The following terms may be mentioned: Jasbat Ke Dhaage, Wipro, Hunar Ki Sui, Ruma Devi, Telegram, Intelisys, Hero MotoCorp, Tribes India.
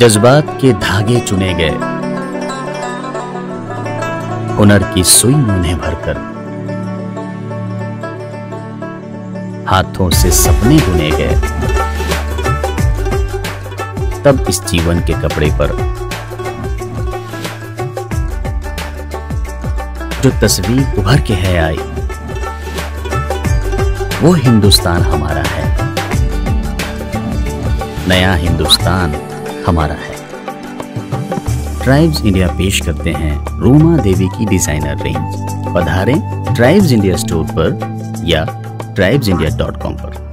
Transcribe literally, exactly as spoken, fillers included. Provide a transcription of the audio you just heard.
जज्बात के धागे चुने गए, हुनर की सुई मुंह भरकर हाथों से सपने बुने गए। तब इस जीवन के कपड़े पर जो तस्वीर उभर के है आई, वो हिंदुस्तान हमारा है, नया हिंदुस्तान हमारा है। ट्राइब्स इंडिया पेश करते हैं रूमा देवी की डिजाइनर रेंज। पधारें ट्राइब्स इंडिया स्टोर पर या ट्राइब्स इंडिया डॉट कॉम पर।